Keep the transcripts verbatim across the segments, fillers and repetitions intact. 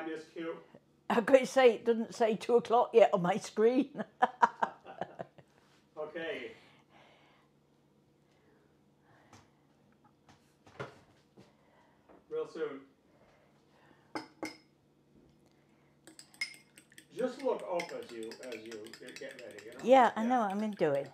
find this cute? I could say it doesn't say two o'clock yet on my screen. Okay. Real soon. Just look up as you as you get ready. You know? Yeah, I yeah. know. I'm gonna do it.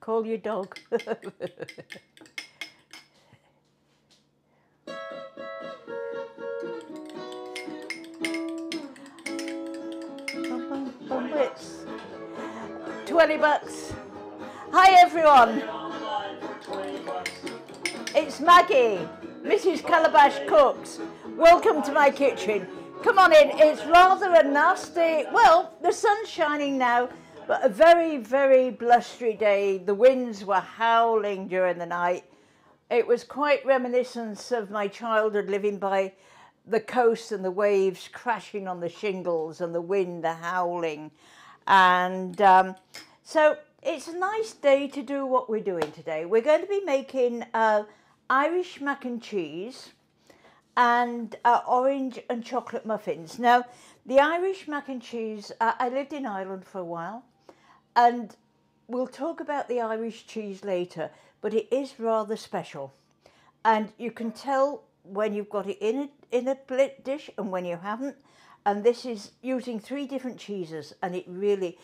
Call your dog. twenty bucks. Hi everyone. It's Maggie, Missus Calabash Cooks. Welcome to my kitchen. Come on in. It's rather a nasty, well, the sun's shining now. But a very, very blustery day. The winds were howling during the night. It was quite reminiscent of my childhood living by the coast and the waves crashing on the shingles and the wind howling. And um, so it's a nice day to do what we're doing today. We're going to be making uh, Irish mac and cheese and uh, orange and chocolate muffins. Now, the Irish mac and cheese, uh, I lived in Ireland for a while. And we'll talk about the Irish cheese later, but it is rather special. And you can tell when you've got it in a, in a blit dish and when you haven't. And this is using three different cheeses, and it really,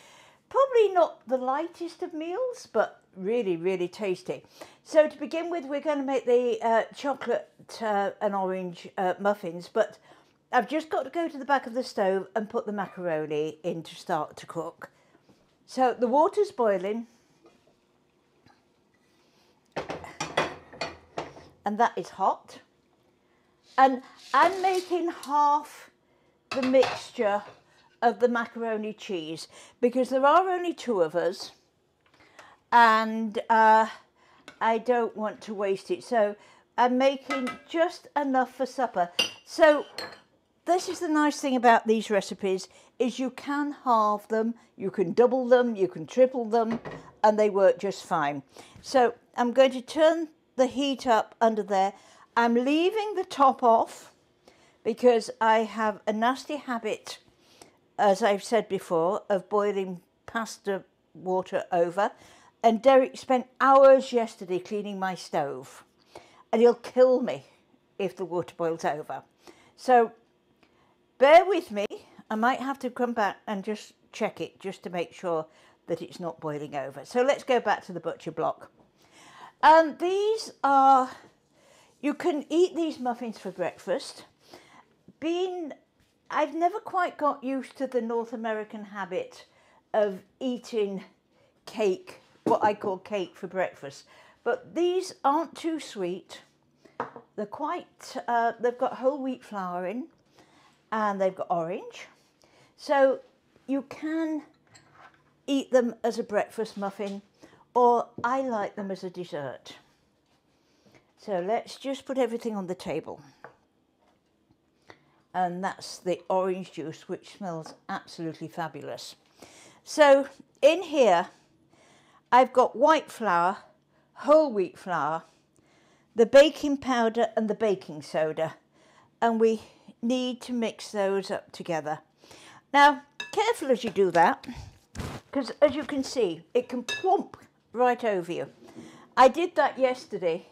probably not the lightest of meals, but really, really tasty. So to begin with, we're going to make the uh, chocolate uh, and orange uh, muffins, but I've just got to go to the back of the stove and put the macaroni in to start to cook. So the water's boiling, and that is hot. And I'm making half the mixture of the macaroni cheese because there are only two of us, and uh, I don't want to waste it. So I'm making just enough for supper. So this is the nice thing about these recipes, is you can halve them, you can double them, you can triple them, and they work just fine. So I'm going to turn the heat up under there. I'm leaving the top off because I have a nasty habit, as I've said before, of boiling pasta water over. And Derek spent hours yesterday cleaning my stove, and he'll kill me if the water boils over. So bear with me, I might have to come back and just check it just to make sure that it's not boiling over. So let's go back to the butcher block. Um, these are, you can eat these muffins for breakfast. Being, I've never quite got used to the North American habit of eating cake, what I call cake for breakfast. But these aren't too sweet. They're quite, uh, they've got whole wheat flour in. And they've got orange, so you can eat them as a breakfast muffin, or I like them as a dessert. So let's just put everything on the table. And that's the orange juice, which smells absolutely fabulous. So in here, I've got white flour, whole wheat flour, the baking powder and the baking soda, and we need to mix those up together. Now, careful as you do that, because as you can see, it can plump right over you. I did that yesterday.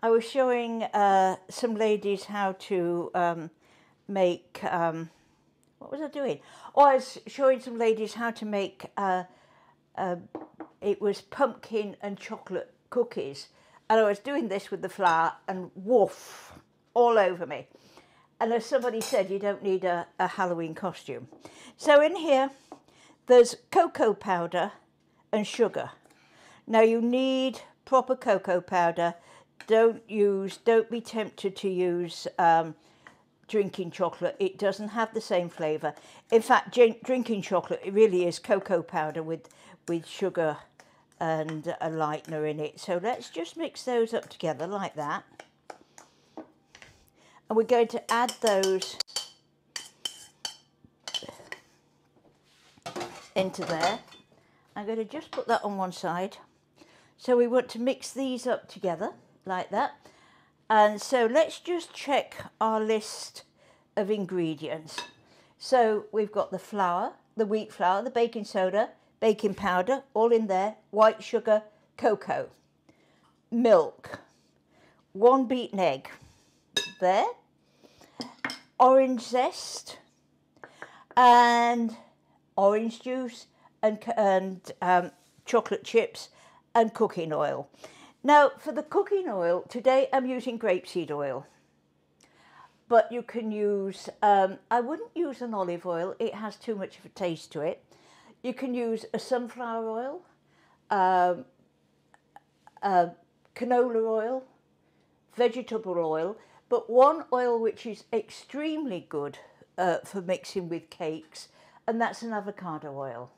I was showing uh, some ladies how to um, make, um, what was I doing? Oh, I was showing some ladies how to make, uh, uh, it was pumpkin and chocolate cookies. And I was doing this with the flour, and woof, all over me. And as somebody said, you don't need a, a Halloween costume. So in here, there's cocoa powder and sugar. Now you need proper cocoa powder. Don't use, don't be tempted to use um, drinking chocolate, it doesn't have the same flavour. In fact, drinking chocolate, it really is cocoa powder with, with sugar and a lightener in it. So let's just mix those up together like that. And we're going to add those into there. I'm going to just put that on one side. So we want to mix these up together like that. And so let's just check our list of ingredients. So we've got the flour, the wheat flour, the baking soda, baking powder, all in there, white sugar, cocoa, milk, one beaten egg, there, orange zest, and orange juice, and, and um, chocolate chips, and cooking oil. Now, for the cooking oil, today I'm using grapeseed oil, but you can use, um, I wouldn't use an olive oil, it has too much of a taste to it. You can use a sunflower oil, um, a canola oil, vegetable oil, but one oil which is extremely good uh, for mixing with cakes, and that's an avocado oil.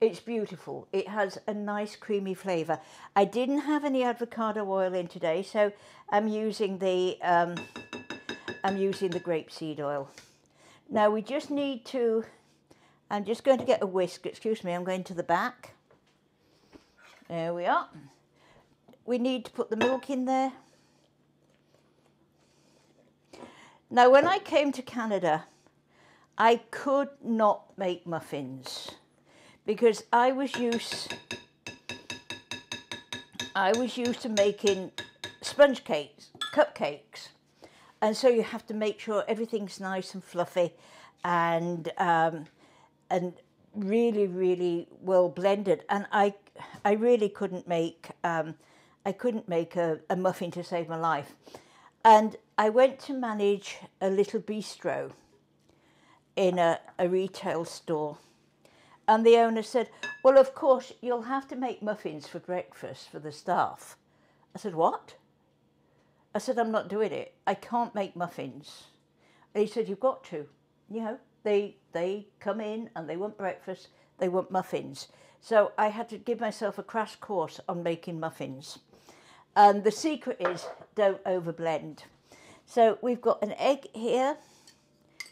It's beautiful. It has a nice creamy flavour. I didn't have any avocado oil in today, so I'm using the um, I'm using the grapeseed oil. Now we just need to. I'm just going to get a whisk. Excuse me. I'm going to the back. There we are. We need to put the milk in there. Now, when I came to Canada, I could not make muffins, because I was used, I was used to making sponge cakes, cupcakes. And so you have to make sure everything's nice and fluffy and, um, and really, really well blended. And I, I really couldn't make, um, I couldn't make a, a muffin to save my life. And I went to manage a little bistro in a, a retail store. And the owner said, well, of course, you'll have to make muffins for breakfast for the staff. I said, what? I said, I'm not doing it. I can't make muffins. And he said, you've got to. You know, they, they come in and they want breakfast, they want muffins. So I had to give myself a crash course on making muffins. And the secret is don't overblend. So we've got an egg here,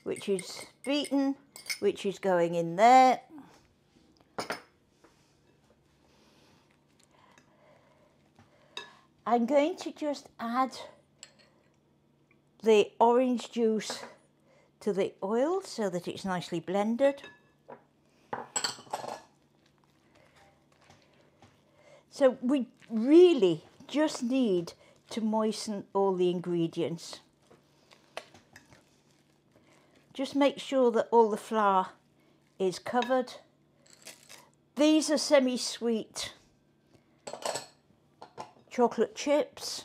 which is beaten, which is going in there. I'm going to just add the orange juice to the oil so that it's nicely blended. So we really just need to moisten all the ingredients. Just make sure that all the flour is covered. These are semi-sweet chocolate chips.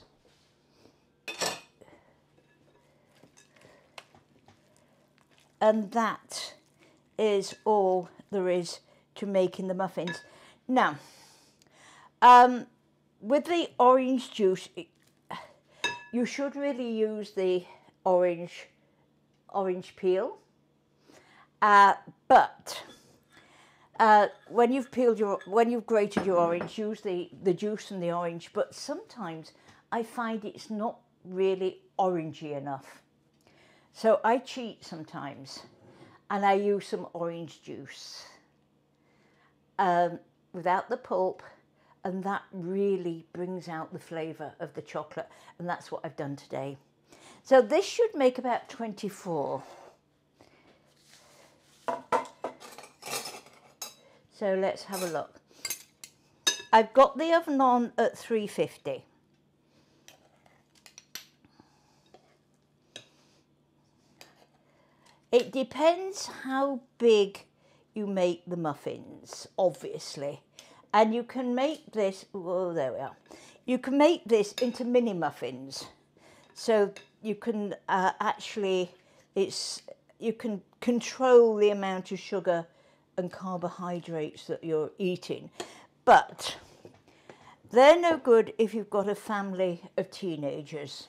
And that is all there is to making the muffins. Now, um, with the orange juice, it, you should really use the orange, orange peel. Uh, but Uh, when you've peeled your, when you've grated your orange, use the, the juice from the orange, but sometimes I find it's not really orangey enough. So I cheat sometimes and I use some orange juice um, without the pulp, and that really brings out the flavour of the chocolate, and that's what I've done today. So this should make about twenty-four. So let's have a look. I've got the oven on at three fifty. It depends how big you make the muffins, obviously. And you can make this, oh, there we are. You can make this into mini muffins. So you can uh, actually, it's, you can control the amount of sugar and carbohydrates that you're eating, but they're no good if you've got a family of teenagers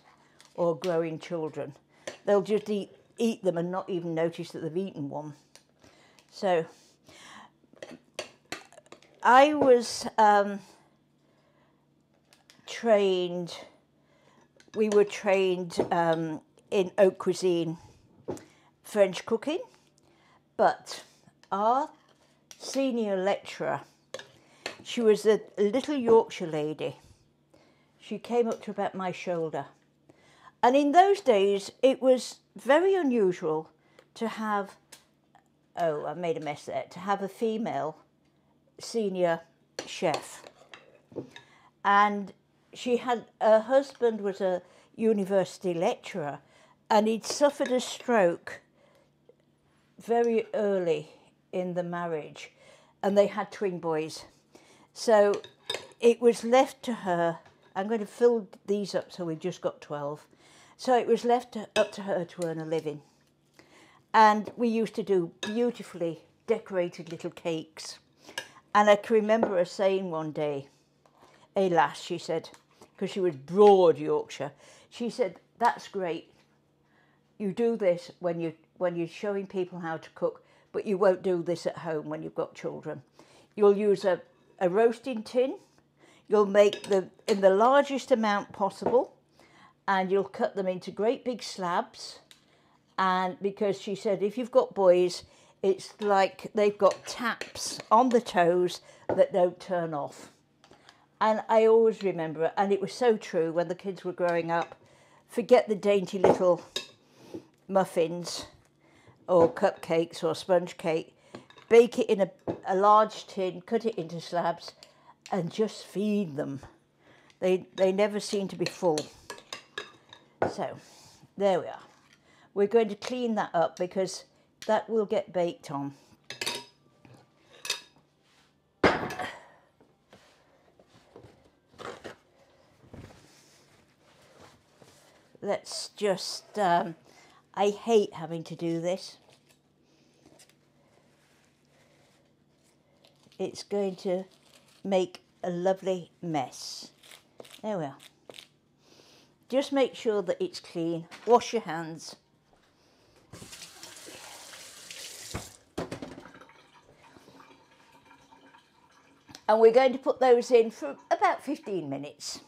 or growing children. they'll just eat, eat them and not even notice that they've eaten one. So I was um, trained, we were trained um, in haute cuisine, French cooking, but our senior lecturer, she was a little Yorkshire lady. She came up to about my shoulder. And in those days, it was very unusual to have, oh, I made a mess there, to have a female senior chef. And she had, her husband was a university lecturer, and he'd suffered a stroke very early in the marriage, and they had twin boys. So it was left to her. I'm going to fill these up, so we've just got twelve. So it was left to, up to her to earn a living. And we used to do beautifully decorated little cakes. And I can remember her saying one day, "Alas," she said, because she was broad Yorkshire, she said, "That's great. You do this when, you, when you're showing people how to cook, but you won't do this at home when you've got children. You'll use a, a roasting tin. You'll make them in the largest amount possible, and you'll cut them into great big slabs." And because she said, if you've got boys, it's like they've got taps on the toes that don't turn off. And I always remember it, and it was so true when the kids were growing up. Forget the dainty little muffins or cupcakes or sponge cake. Bake it in a, a large tin, cut it into slabs, and just feed them. They, they never seem to be full. So there we are. We're going to clean that up because that will get baked on. Let's just, um, I hate having to do this. It's going to make a lovely mess. There we are. Just make sure that it's clean. Wash your hands. And we're going to put those in for about fifteen minutes.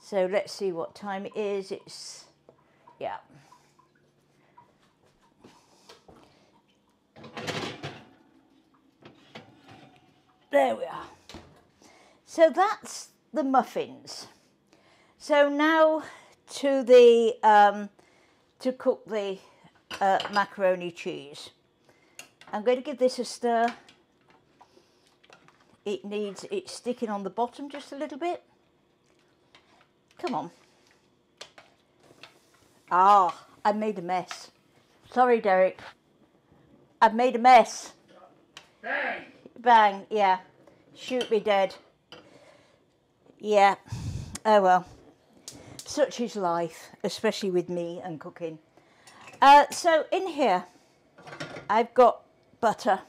So let's see what time it is. It's, yeah. There we are. So that's the muffins. So now to the um, to cook the uh, macaroni cheese. I'm going to give this a stir. It needs it's sticking on the bottom just a little bit. Come on. Ah, I made a mess. Sorry, Derek. I've made a mess. Bang. Bang. Yeah. Shoot me dead. Yeah. Oh well. Such is life, especially with me and cooking. Uh, so in here, I've got butter.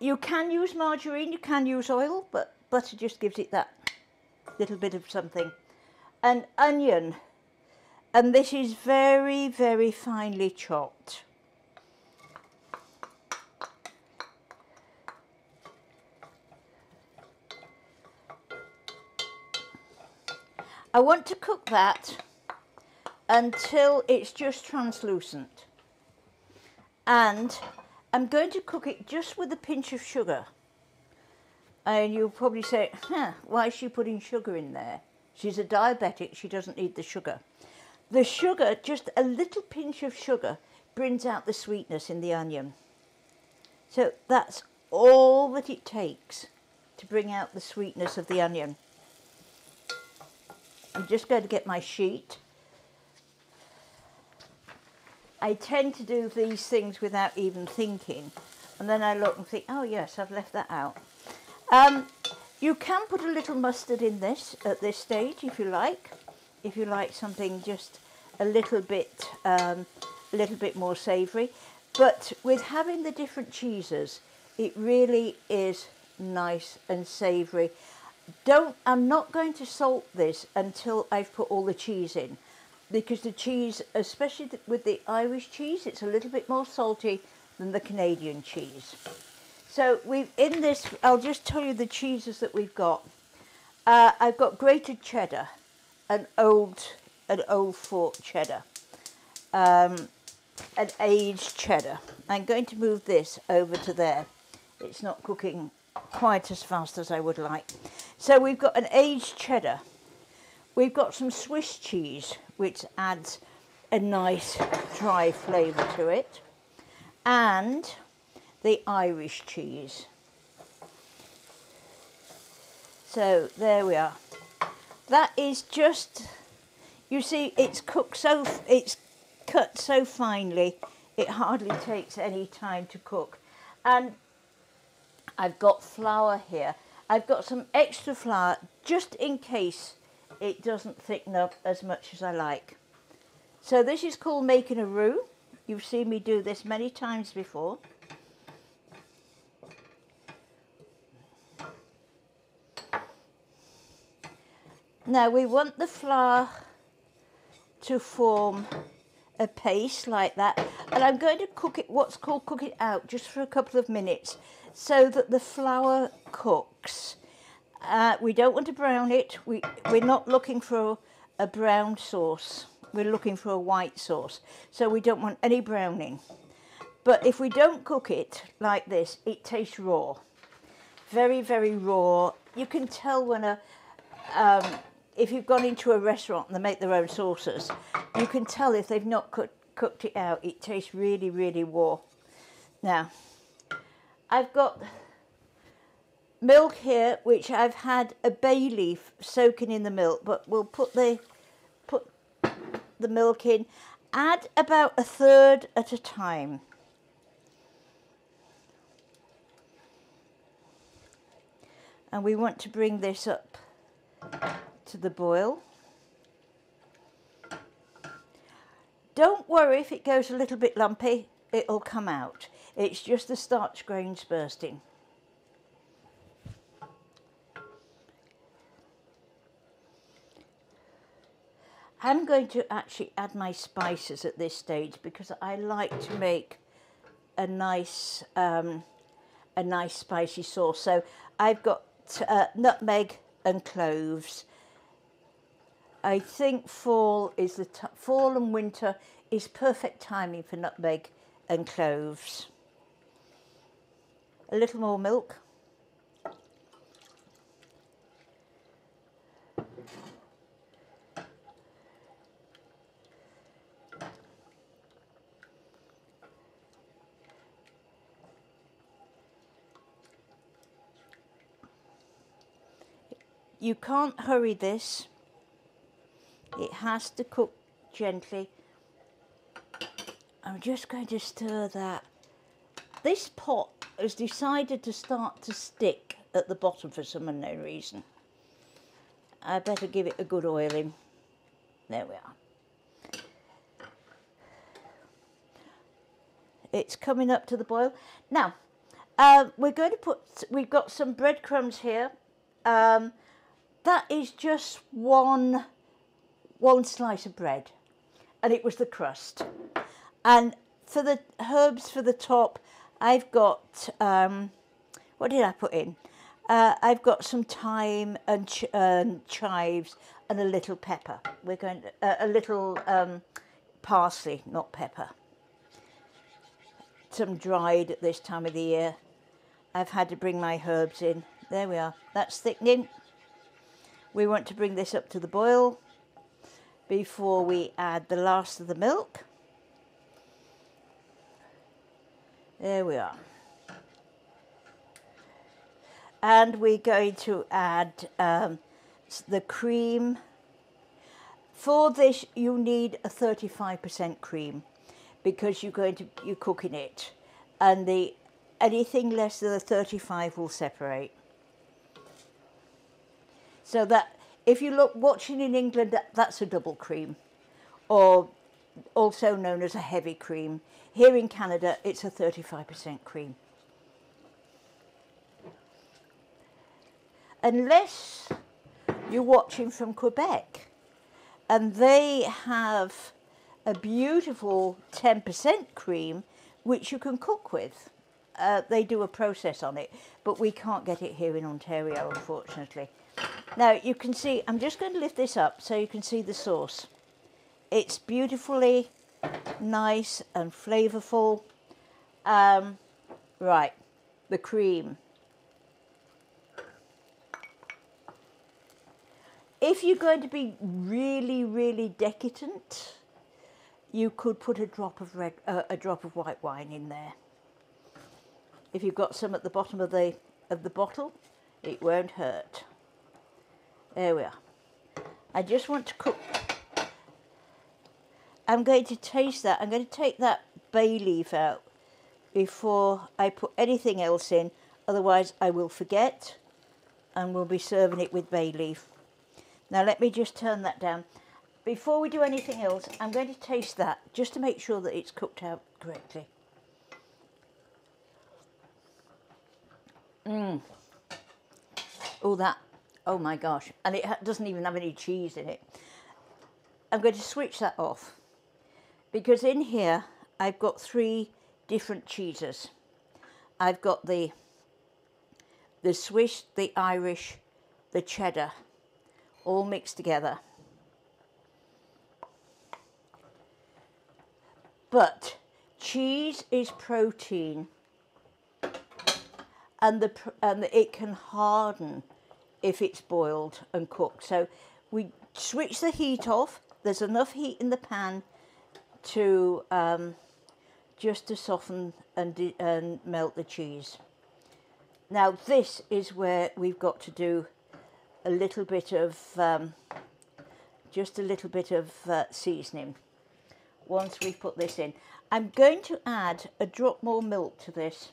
You can use margarine, you can use oil, but butter just gives it that little bit of something. An onion, and this is very, very finely chopped. I want to cook that until it's just translucent, and I'm going to cook it just with a pinch of sugar. And you'll probably say, huh, why is she putting sugar in there? She's a diabetic, she doesn't need the sugar. The sugar, just a little pinch of sugar, brings out the sweetness in the onion. So that's all that it takes to bring out the sweetness of the onion. I'm just going to get my sheet. I tend to do these things without even thinking, and then I look and think, oh yes, I've left that out. Um, you can put a little mustard in this at this stage if you like, if you like something just a little bit, um, a little bit more savoury. But with having the different cheeses, it really is nice and savoury. Don't, I'm not going to salt this until I've put all the cheese in. because the cheese, especially with the Irish cheese, it's a little bit more salty than the Canadian cheese. So we've in this, I'll just tell you the cheeses that we've got. Uh, I've got grated cheddar, an old, an old fort cheddar, um, an aged cheddar. I'm going to move this over to there. It's not cooking quite as fast as I would like. So we've got an aged cheddar. We've got some Swiss cheese, which adds a nice dry flavour to it, and the Irish cheese. So there we are. That is just, you see, it's cooked so, it's cut so finely, it hardly takes any time to cook. And I've got flour here. I've got some extra flour just in case it doesn't thicken up as much as I like. So this is called making a roux. You've seen me do this many times before. Now we want the flour to form a paste like that, and I'm going to cook it, what's called cook it out, just for a couple of minutes so that the flour cooks. Uh, we don't want to brown it. We, we're not looking for a brown sauce. We're looking for a white sauce. So we don't want any browning. But if we don't cook it like this, it tastes raw. Very, very raw. You can tell when a, um, if you've gone into a restaurant and they make their own sauces, you can tell if they've not cook, cooked it out, it tastes really, really raw. Now, I've got milk here, which I've had a bay leaf soaking in the milk, but we'll put the put the milk in. Add about a third at a time. And we want to bring this up to the boil. Don't worry if it goes a little bit lumpy, it'll come out. It's just the starch grains bursting. I'm going to actually add my spices at this stage because I like to make a nice, um, a nice spicy sauce. So I've got uh, nutmeg and cloves. I think fall is the t fall and winter is perfect timing for nutmeg and cloves. A little more milk. You can't hurry this, it has to cook gently. I'm just going to stir that. This pot has decided to start to stick at the bottom for some unknown reason. I better give it a good oiling. There we are. It's coming up to the boil. Now, uh, we're going to put, we've got some breadcrumbs here. Um, That is just one, one slice of bread, and it was the crust. And for the herbs for the top, I've got, um, what did I put in? Uh, I've got some thyme and ch um, chives and a little pepper. We're going to, uh, a little um, parsley, not pepper. Some dried at this time of the year. I've had to bring my herbs in. There we are, that's thickening. We want to bring this up to the boil before we add the last of the milk. There we are. And we're going to add um, the cream. For this, you need a thirty-five percent cream because you're going to, you're cooking it. And the anything less than the thirty-five will separate. So that, if you look, watching in England, that, that's a double cream, or also known as a heavy cream. Here in Canada, it's a thirty-five percent cream. Unless you're watching from Quebec, and they have a beautiful ten percent cream which you can cook with. Uh, they do a process on it, but we can't get it here in Ontario, unfortunately. Now you can see, I'm just going to lift this up so you can see the sauce. It's beautifully nice and flavourful. Um, right, the cream. If you're going to be really, really decadent, you could put a drop of red, uh, a drop of white wine in there. If you've got some at the bottom of the of the bottle, it won't hurt. There we are. I just want to cook. I'm going to taste that. I'm going to take that bay leaf out before I put anything else in. Otherwise, I will forget, and we'll be serving it with bay leaf. Now let me just turn that down. Before we do anything else, I'm going to taste that just to make sure that it's cooked out correctly. Mmm. Oh, that. Oh, my gosh. And it ha doesn't even have any cheese in it. I'm going to switch that off because in here I've got three different cheeses. I've got the, the Swiss, the Irish, the Cheddar, all mixed together. But cheese is protein. And, the, and it can harden if it's boiled and cooked. So we switch the heat off. There's enough heat in the pan to um, just to soften and, and melt the cheese. Now this is where we've got to do a little bit of, um, just a little bit of uh, seasoning once we put this in. I'm going to add a drop more milk to this,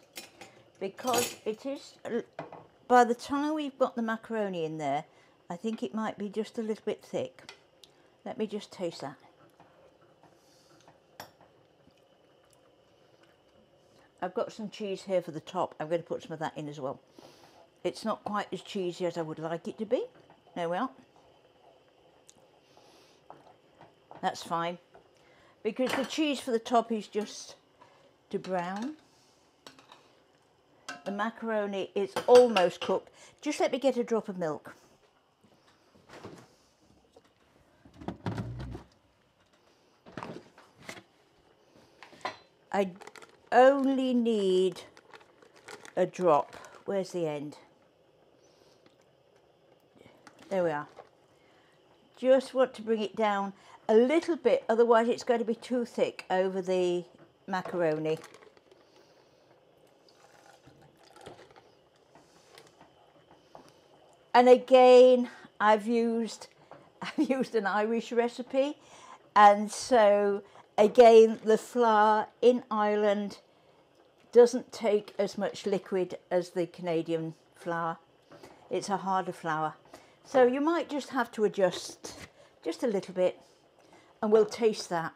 because it is, by the time we've got the macaroni in there, I think it might be just a little bit thick. Let me just taste that. I've got some cheese here for the top. I'm going to put some of that in as well. It's not quite as cheesy as I would like it to be. There we are. That's fine, because the cheese for the top is just to brown. The macaroni is almost cooked. Just let me get a drop of milk. I only need a drop. Where's the end? There we are. Just want to bring it down a little bit, otherwise it's going to be too thick over the macaroni. And again, I've used, I've used an Irish recipe, and so again, the flour in Ireland doesn't take as much liquid as the Canadian flour. It's a harder flour. So you might just have to adjust just a little bit, and we'll taste that.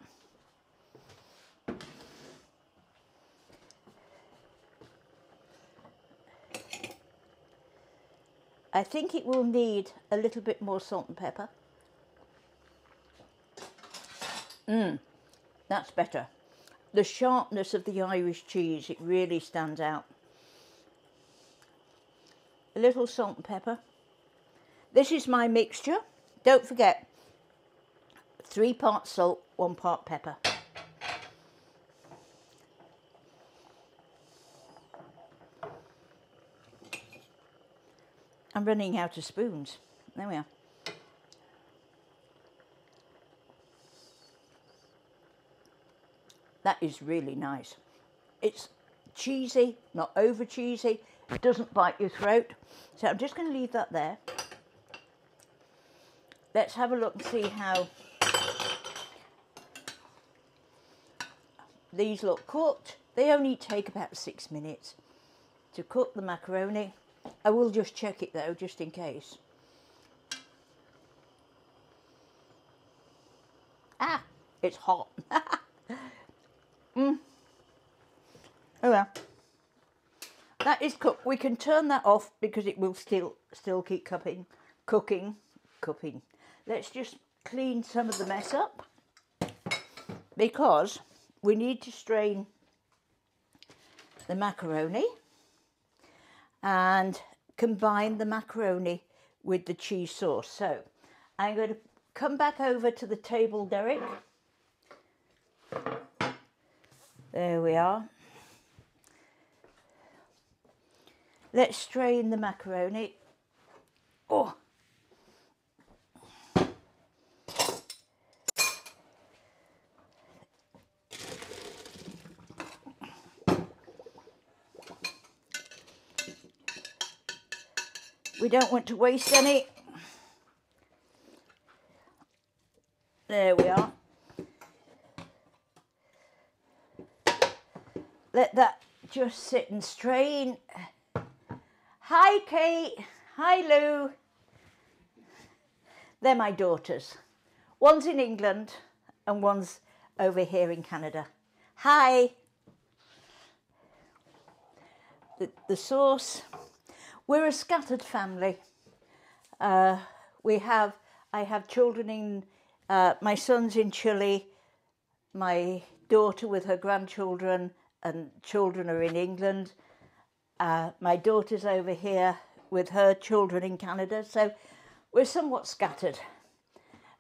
I think it will need a little bit more salt and pepper. Mmm, that's better. The sharpness of the Irish cheese, it really stands out. A little salt and pepper. This is my mixture. Don't forget, three parts salt, one part pepper. I'm running out of spoons. There we are. That is really nice. It's cheesy, not over cheesy. It doesn't bite your throat. So I'm just going to leave that there. Let's have a look and see how these look cooked. They only take about six minutes to cook the macaroni. I will just check it though, just in case. Ah, it's hot. mm. Oh well. That is cooked. We can turn that off because it will still still keep cupping, cooking, cooking. Let's just clean some of the mess up because we need to strain the macaroni and combine the macaroni with the cheese sauce. So I'm going to come back over to the table, Derek. There we are. Let's strain the macaroni. Oh. We don't want to waste any. There we are. Let that just sit and strain. Hi Kate, hi Lou. They're my daughters. One's in England and one's over here in Canada. Hi. The, the sauce. We're a scattered family. Uh, we have, I have children in, uh, my son's in Chile, my daughter with her grandchildren, and children are in England. Uh, my daughter's over here with her children in Canada. So we're somewhat scattered.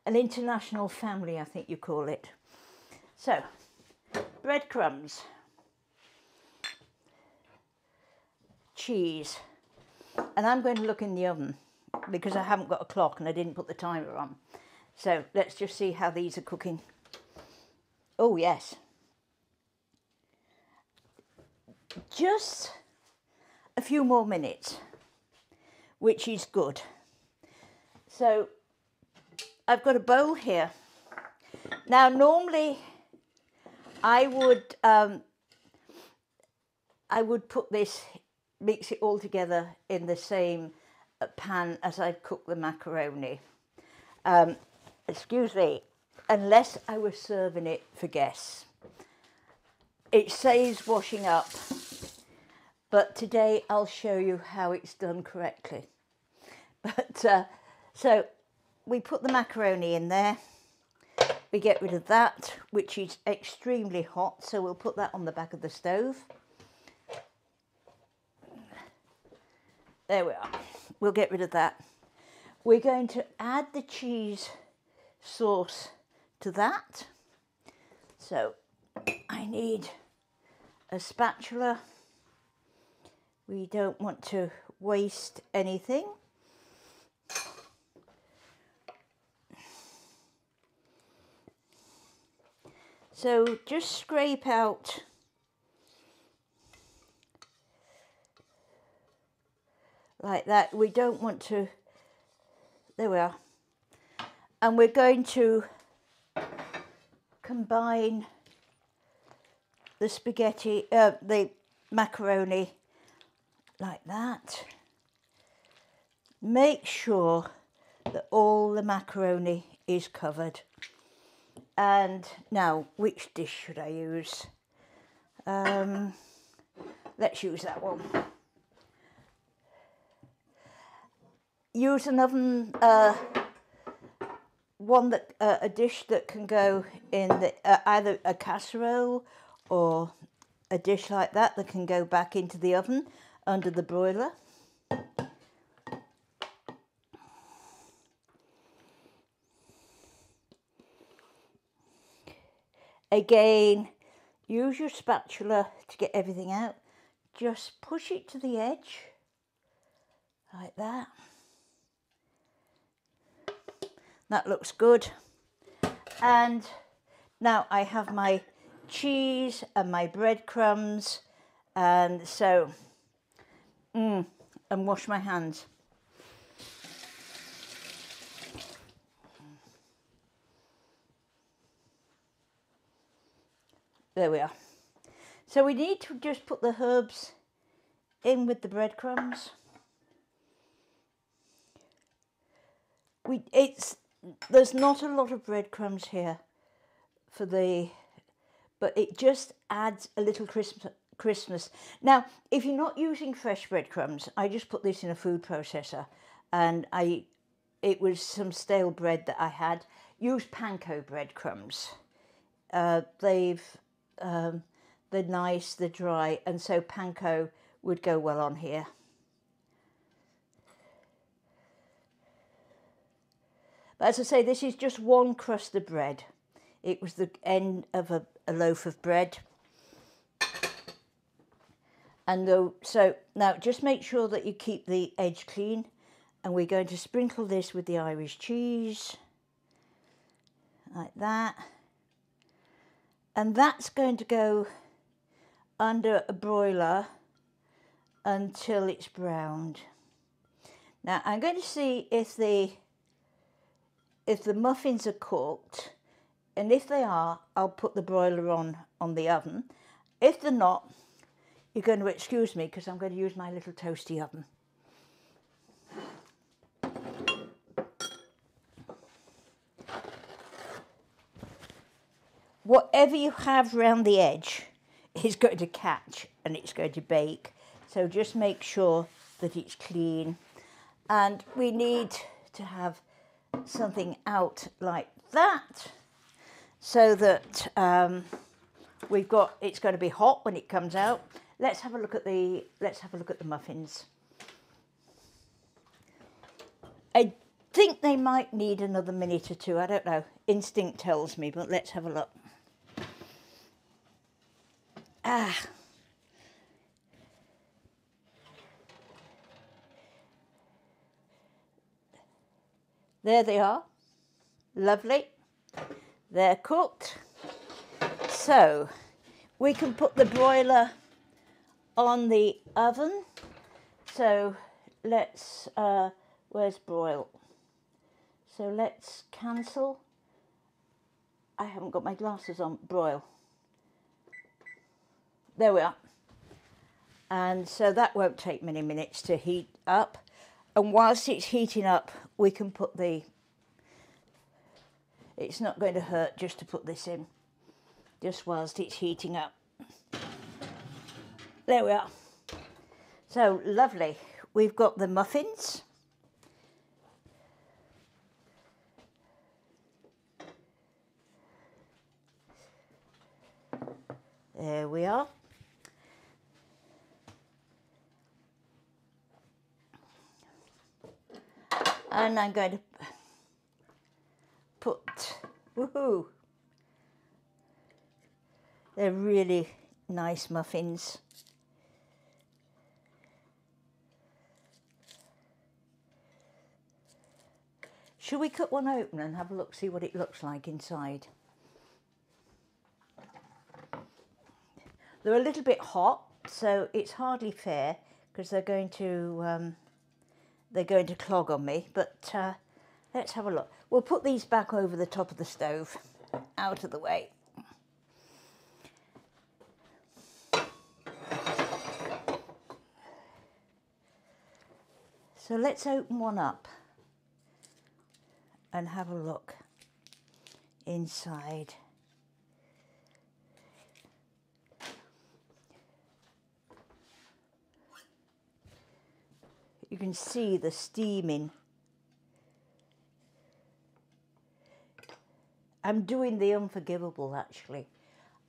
An international family, I think you call it. So, breadcrumbs. Cheese. And I'm going to look in the oven because I haven't got a clock and I didn't put the timer on. So let's just see how these are cooking. Oh yes. Just a few more minutes, which is good. So I've got a bowl here. Now normally I would um, I would put this, mix it all together in the same pan as I cook the macaroni. Um, excuse me, unless I was serving it for guests. It saves washing up, but today I'll show you how it's done correctly. But uh, so we put the macaroni in there, we get rid of that, which is extremely hot, so we'll put that on the back of the stove. There we are. We'll get rid of that. We're going to add the cheese sauce to that. So I need a spatula. We don't want to waste anything. So just scrape out like that. We don't want to, there we are. And we're going to combine the spaghetti, uh, the macaroni like that. Make sure that all the macaroni is covered. And now, which dish should I use? Um, let's use that one. Use an oven, uh, one that uh, a dish that can go in the, uh, either a casserole or a dish like that that can go back into the oven under the broiler. Again, use your spatula to get everything out. Just push it to the edge like that. That looks good. And now I have my cheese and my breadcrumbs, and so mm, and wash my hands. There we are. So we need to just put the herbs in with the breadcrumbs. We it's There's not a lot of breadcrumbs here for the, but it just adds a little crispness. Now, if you're not using fresh breadcrumbs, I just put this in a food processor, and I, it was some stale bread that I had. use panko breadcrumbs. Uh, they've, um, they're nice, they're dry, and so panko would go well on here. But as I say, this is just one crust of bread. It was the end of a, a loaf of bread. And the, so now just make sure that you keep the edge clean, and we're going to sprinkle this with the Irish cheese like that, and that's going to go under a broiler until it's browned. Now I'm going to see if the if the muffins are cooked, and if they are, I'll put the broiler on on the oven. If they're not, you're going to excuse me because I'm going to use my little toasty oven. Whatever you have round the edge is going to catch and it's going to bake. So just make sure that it's clean. And we need to have something out like that so that um, we've got, it's going to be hot when it comes out. Let's have a look at the let's have a look at the muffins. I think they might need another minute or two. I don't know. Instinct tells me, but let's have a look. Ah. There they are. Lovely. They're cooked. So, we can put the broiler on the oven. So let's uh, where's broil? So let's cancel. I haven't got my glasses on. Broil. There we are. And so that won't take many minutes to heat up, and whilst it's heating up we can put the, it's not going to hurt just to put this in just whilst it's heating up. There we are. So lovely. We've got the muffins. There we are. And I'm going to put, woohoo. They're really nice muffins. Should we cut one open and have a look, see what it looks like inside? They're a little bit hot, so it's hardly fair because they're going to um, they're going to clog on me. But uh, let's have a look. We'll put these back over the top of the stove, out of the way. So let's open one up and have a look inside. You can see the steaming. I'm doing the unforgivable actually.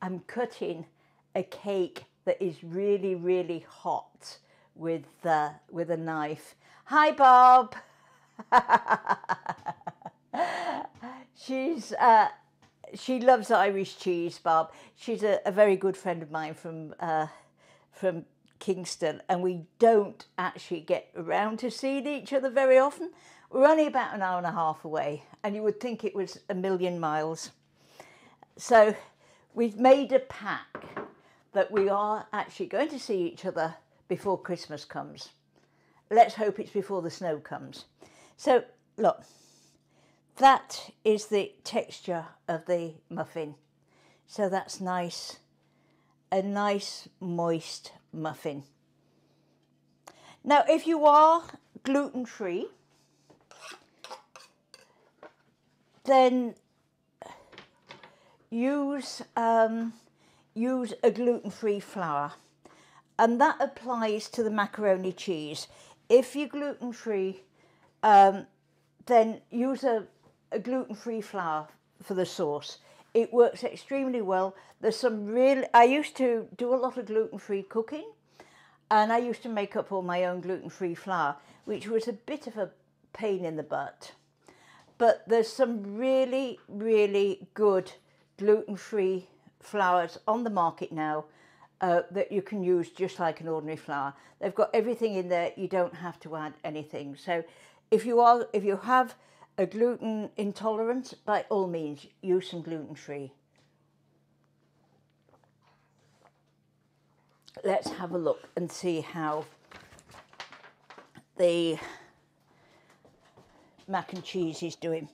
I'm cutting a cake that is really, really hot with, uh, with a knife. Hi, Bob. She's, uh, she loves Irish cheese, Bob. She's a, a very good friend of mine from, uh, from Kingston, and we don't actually get around to seeing each other very often. We're only about an hour and a half away, and you would think it was a million miles. So we've made a pact that we are actually going to see each other before Christmas comes. Let's hope it's before the snow comes. So, look. That is the texture of the muffin. So that's nice, a nice moist muffin. Now, if you are gluten-free, then use, um, use a gluten-free flour. And that applies to the macaroni cheese. If you're gluten-free, um, then use a a gluten-free flour for the sauce. It works extremely well. There's some real, I used to do a lot of gluten-free cooking, and I used to make up all my own gluten-free flour, which was a bit of a pain in the butt. But there's some really, really good gluten-free flours on the market now uh, that you can use just like an ordinary flour. They've got everything in there. You don't have to add anything. So if you are, if you have a gluten intolerance, by all means, use some gluten-free. Let's have a look and see how the mac and cheese is doing.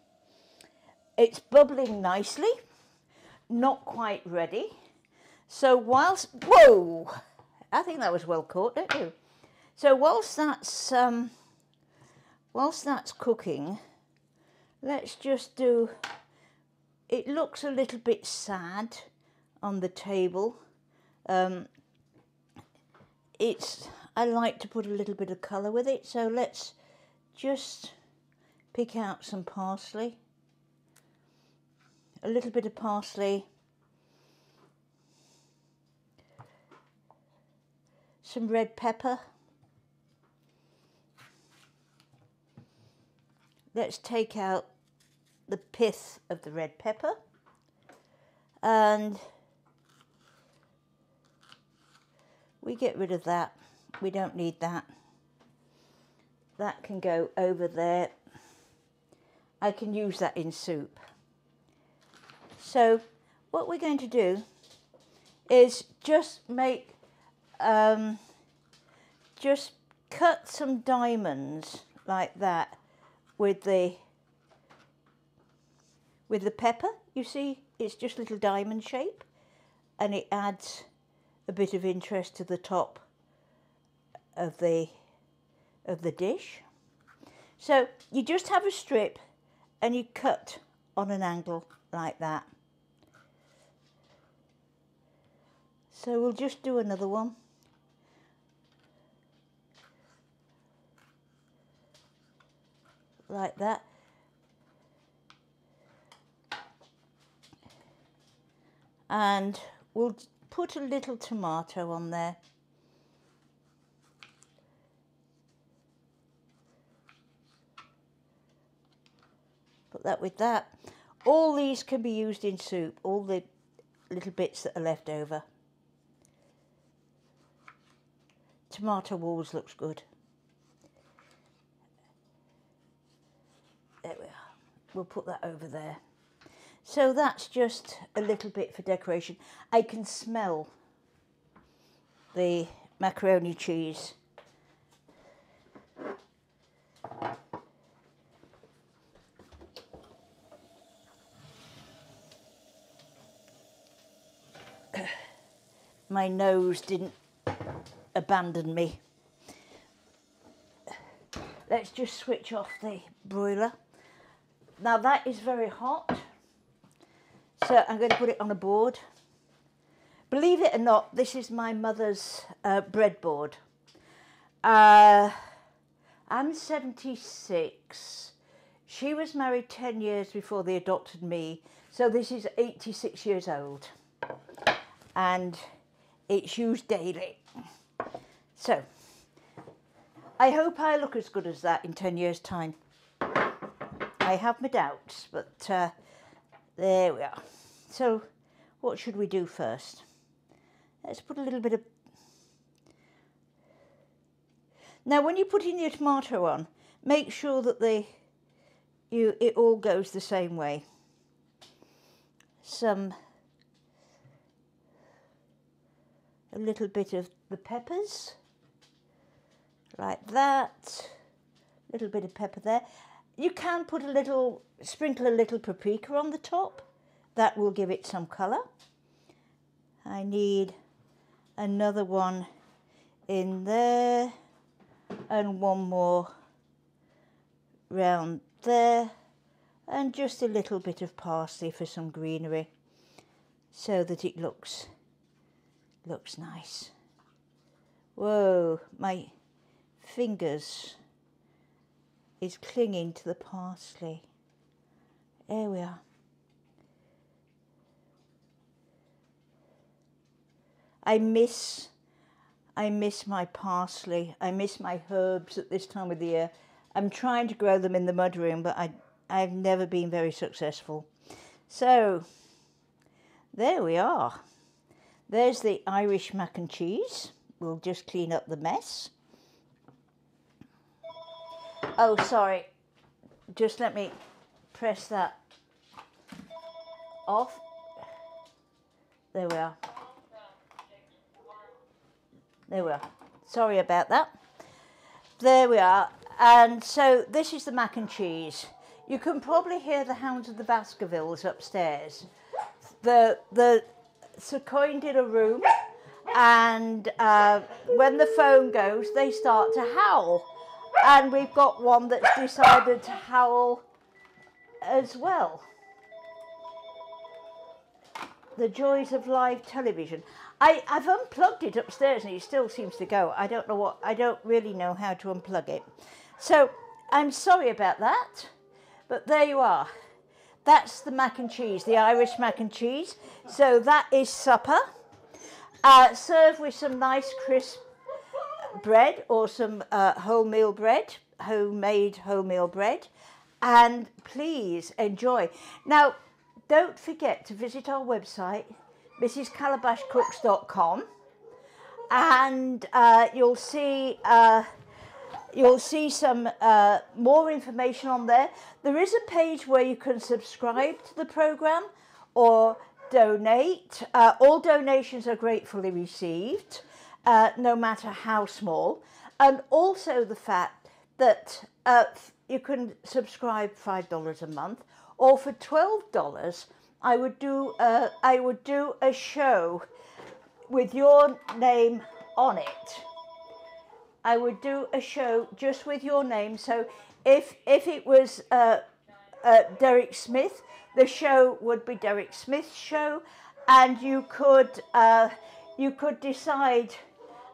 It's bubbling nicely, not quite ready. So whilst, whoa, I think that was well caught, don't you? So whilst that's, um, whilst that's cooking, let's just do, it looks a little bit sad on the table. Um, it's, I like to put a little bit of colour with it, so let's just pick out some parsley, a little bit of parsley, some red pepper. Let's take out the pith of the red pepper and we get rid of that. We don't need that. That can go over there. I can use that in soup. So what we're going to do is just make, um, just cut some diamonds like that with the, with the pepper. You see, it's just little diamond shape, and it adds a bit of interest to the top of the, of the dish. So you just have a strip and you cut on an angle like that. So we'll just do another one. Like that. And we'll put a little tomato on there. Put that with that. All these can be used in soup, all the little bits that are left over. Tomato always looks good. There we are. We'll put that over there. So that's just a little bit for decoration. I can smell the macaroni cheese. My nose didn't abandon me. Let's just switch off the broiler. Now that is very hot, so I'm going to put it on a board. Believe it or not, this is my mother's uh, breadboard. Uh, I'm seventy-six. She was married ten years before they adopted me, so this is eighty-six years old. And it's used daily. So, I hope I look as good as that in ten years' time. I have my doubts, but uh, there we are. So what should we do first? Let's put a little bit of... Now when you're putting your tomato on, make sure that the, you, it all goes the same way. Some... a little bit of the peppers, like that. A little bit of pepper there. You can put a little, sprinkle a little paprika on the top. That will give it some colour. I need another one in there and one more round there, and just a little bit of parsley for some greenery so that it looks looks nice. Whoa, my fingers is clinging to the parsley. There we are. I miss, I miss my parsley. I miss my herbs at this time of the year. I'm trying to grow them in the mudroom, but I, I've never been very successful. So, there we are. There's the Irish mac and cheese. We'll just clean up the mess. Oh, sorry. Just let me press that off. There we are. There we are. Sorry about that. There we are. And so this is the mac and cheese. You can probably hear the hounds of the Baskervilles upstairs. The, the Secoin did a room, and uh, when the phone goes, they start to howl. And we've got one that's decided to howl as well. The joys of live television. I, I've unplugged it upstairs and it still seems to go. I don't know what, I don't really know how to unplug it. So I'm sorry about that, but there you are. That's the mac and cheese, the Irish mac and cheese. So that is supper. Uh, served with some nice crisp bread or some uh, wholemeal bread, homemade wholemeal bread. And please enjoy. Now, don't forget to visit our website, M R S calabash cooks dot com, and uh, you'll see uh, you'll see some uh, more information on there. There is a page where you can subscribe to the program or donate. Uh, all donations are gratefully received, uh, no matter how small. And also the fact that uh, you can subscribe five dollars a month. Or for twelve dollars, I would do a, I would do a show with your name on it. I would do a show just with your name. So if, if it was uh, uh, Derek Smith, the show would be Derek Smith's show, and you could, uh, you could decide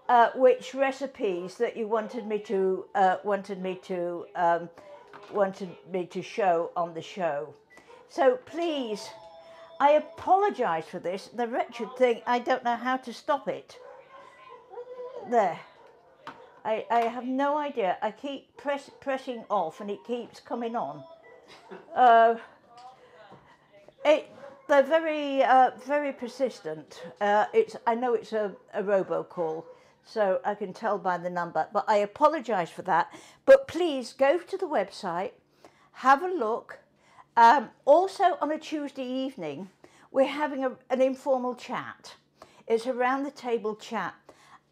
uh, which recipes that you wanted me to, uh, wanted me to um, wanted me to show on the show. So please, I apologise for this, the wretched thing. I don't know how to stop it. There. I, I have no idea. I keep press, pressing off and it keeps coming on. Uh, it, they're very, uh, very persistent. Uh, it's, I know it's a, a robocall. So I can tell by the number, but I apologise for that. But please go to the website, have a look. Um, also on a Tuesday evening, we're having a, an informal chat. It's a round the table chat.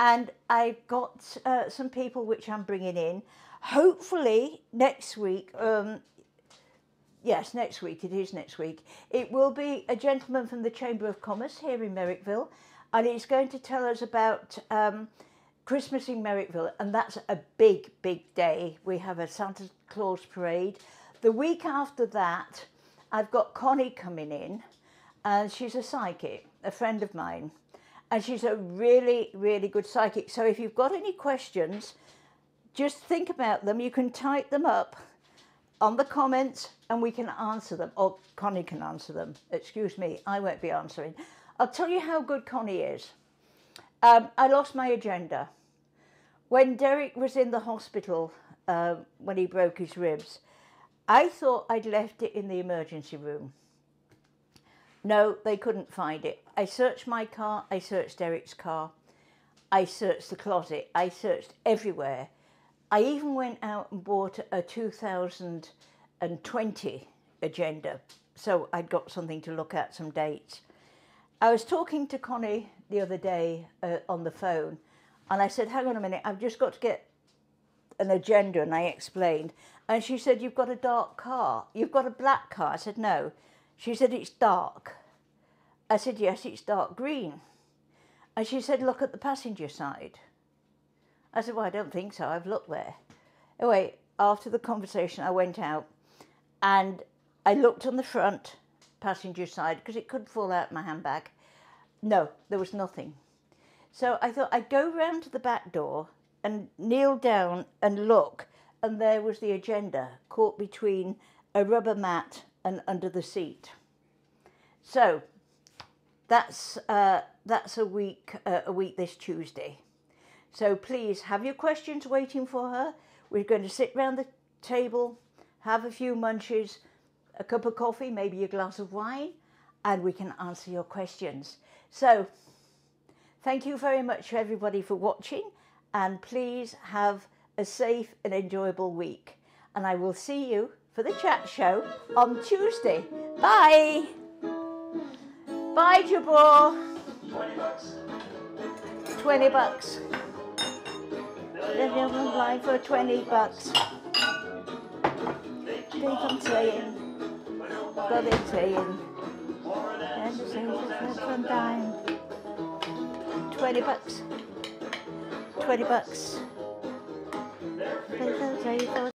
And I've got uh, some people which I'm bringing in. Hopefully next week, um, yes, next week, it is next week. It will be a gentleman from the Chamber of Commerce here in Merrickville. And he's going to tell us about um, Christmas in Merrickville, and that's a big, big day. We have a Santa Claus parade. The week after that, I've got Connie coming in, and she's a psychic, a friend of mine. And she's a really, really good psychic. So if you've got any questions, just think about them. You can type them up on the comments, and we can answer them. Or Connie can answer them. Excuse me, I won't be answering. I'll tell you how good Connie is. Um, I lost my agenda. When Derek was in the hospital, uh, when he broke his ribs, I thought I'd left it in the emergency room. No, they couldn't find it. I searched my car, I searched Derek's car, I searched the closet, I searched everywhere. I even went out and bought a two thousand twenty agenda, so I'd got something to look at, some dates. I was talking to Connie the other day uh, on the phone, and I said, hang on a minute, I've just got to get an agenda, and I explained. And she said, you've got a dark car. You've got a black car. I said, no. She said, it's dark. I said, yes, it's dark green. And she said, look at the passenger side. I said, well, I don't think so. I've looked there. Anyway, after the conversation, I went out, and I looked on the front passenger side, because it could fall out my handbag. No, there was nothing. So I thought I'd go round to the back door and kneel down and look, and there was the agenda caught between a rubber mat and under the seat. So that's uh, that's a week uh, a week this Tuesday. So please have your questions waiting for her. We're going to sit round the table, have a few munches, a cup of coffee, maybe a glass of wine, and we can answer your questions. So thank you very much to everybody for watching, and please have a safe and enjoyable week. And I will see you for the chat show on Tuesday. Bye. Bye, Jabor. twenty bucks. twenty bucks. They're living life for twenty bucks. They keep on saying, but they're saying, and the same as one time. twenty bucks. twenty bucks.